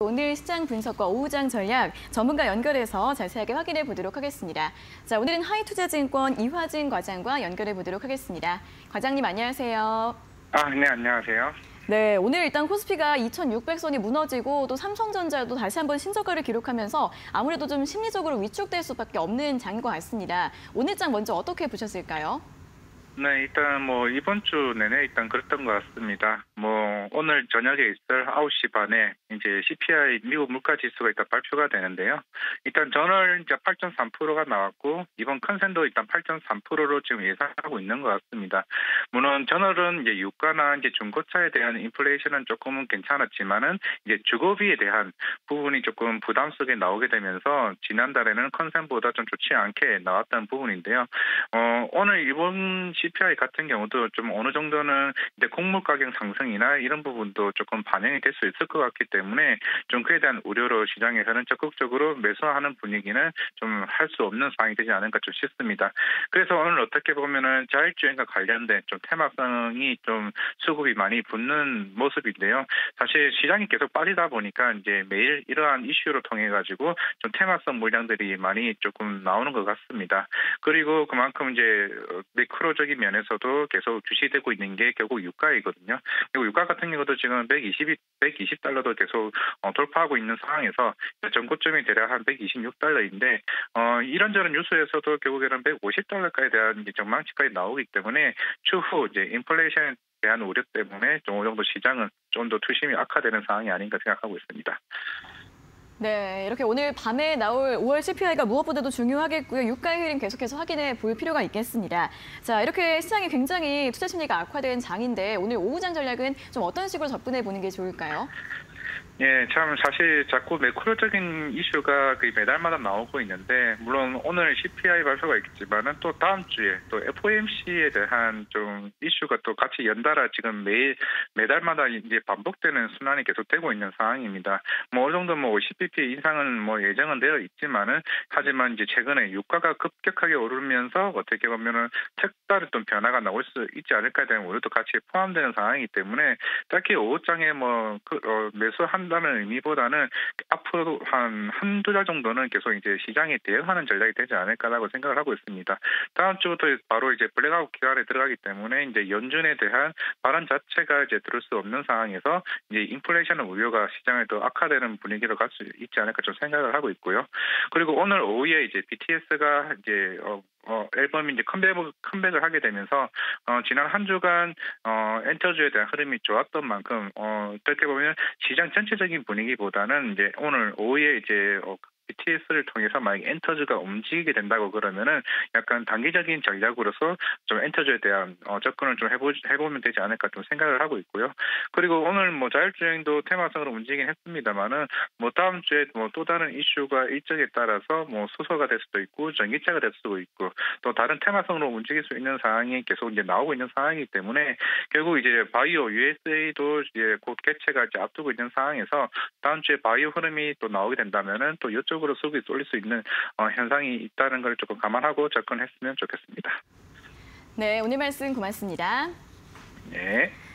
오늘 시장 분석과 오후장 전략 전문가 연결해서 자세하게 확인해 보도록 하겠습니다. 자, 오늘은 하이투자증권 이화진 과장과 연결해 보도록 하겠습니다. 과장님 안녕하세요. 네, 안녕하세요. 네, 오늘 일단 코스피가 2600선이 무너지고 또 삼성전자도 다시 한번 신저가를 기록하면서 아무래도 좀 심리적으로 위축될 수밖에 없는 장인 것 같습니다. 오늘장 먼저 어떻게 보셨을까요? 네, 일단 이번 주 내내 일단 그랬던 것 같습니다. 오늘 저녁에 있을 9시 반에 이제 CPI 미국 물가지수가 일단 발표가 되는데요. 일단 저는 이제 8.3%가 나왔고 이번 컨센도 일단 8.3%로 지금 예상하고 있는 것 같습니다. 물론 저널은 이제 유가나 이제 중고차에 대한 인플레이션은 조금은 괜찮았지만은 이제 주거비에 대한 부분이 조금 부담스럽게 나오게 되면서 지난달에는 컨센보다 좀 좋지 않게 나왔던 부분인데요. 오늘 일본 CPI 같은 경우도 좀 어느 정도는 이제 곡물 가격 상승이나 이런 부분도 조금 반영이 될 수 있을 것 같기 때문에 좀 그에 대한 우려로 시장에서는 적극적으로 매수하는 분위기는 좀 할 수 없는 상황이 되지 않을까 좀 싶습니다. 그래서 오늘 어떻게 보면은 자율주행과 관련된 좀 테마성이 좀 수급이 많이 붙는 모습인데요. 사실 시장이 계속 빠지다 보니까 이제 매일 이러한 이슈로 통해 가지고 좀 테마성 물량들이 많이 조금 나오는 것 같습니다. 그리고 그만큼 이제 매크로적인 면에서도 계속 주시되고 있는 게 결국 유가이거든요. 그리고 유가 같은 경우도 지금 120달러도 계속 돌파하고 있는 상황에서 전고점이 대략 한 126달러인데 이런저런 뉴스에서도 결국에는 150달러까지 대한 전망치까지 나오기 때문에 추후 이제 인플레이션에 대한 우려 때문에 어느 정도 시장은 좀 더 투심이 악화되는 상황이 아닌가 생각하고 있습니다. 네, 이렇게 오늘 밤에 나올 5월 CPI가 무엇보다도 중요하겠고요. 유가의 흐름 계속해서 확인해 볼 필요가 있겠습니다. 자, 이렇게 시장이 굉장히 투자 심리가 악화된 장인데 오늘 오후장 전략은 좀 어떤 식으로 접근해 보는 게 좋을까요? 예, 참 사실 자꾸 매크로적인 이슈가 거의 매달마다 나오고 있는데 물론 오늘 CPI 발표가 있겠지만은 또 다음 주에 또 FOMC에 대한 좀 이슈가 또 같이 연달아 지금 매달마다 이제 반복되는 순환이 계속되고 있는 상황입니다. 어느 정도 50bp 인상은 예정은 되어 있지만은 하지만 이제 최근에 유가가 급격하게 오르면서 어떻게 보면은 색다른 또 변화가 나올 수 있지 않을까에 대한 우려도 같이 포함되는 상황이기 때문에 딱히 오후장에 매수한 다는 의미보다는 앞으로 한두 달 정도는 계속 이제 시장에 대응하는 전략이 되지 않을까라고 생각을 하고 있습니다. 다음 주부터 바로 이제 블랙아웃 기간에 들어가기 때문에 이제 연준에 대한 발언 자체가 이제 들을 수 없는 상황에서 이제 인플레이션의 우려가 시장에 더 악화되는 분위기로 갈 수 있지 않을까 좀 생각을 하고 있고요. 그리고 오늘 오후에 이제 BTS가 이제 앨범이 이제 컴백을 하게 되면서 지난 한 주간 엔터주에 대한 흐름이 좋았던 만큼 어떻게 보면 시장 전체적인 분위기보다는 이제 오늘 오후에 이제 BTS를 통해서 만약에 엔터주가 움직이게 된다고 그러면은 약간 단기적인 전략으로서 좀 엔터주에 대한 접근을 좀 해보면 되지 않을까 좀 생각을 하고 있고요. 그리고 오늘 자율주행도 테마성으로 움직이긴 했습니다만은 다음 주에 또 다른 이슈가 일정에 따라서 수소가 될 수도 있고 전기차가 될 수도 있고 또 다른 테마성으로 움직일 수 있는 상황이 계속 이제 나오고 있는 상황이기 때문에 결국 이제 바이오 USA도 이제 곧 개최가 이제 앞두고 있는 상황에서 다음 주에 바이오 흐름이 또 나오게 된다면은 또 이쪽 으로 수급이 쏠릴 수 있는 현상이 있다는 걸 조금 감안하고 접근했으면 좋겠습니다. 네, 오늘 말씀 고맙습니다. 네.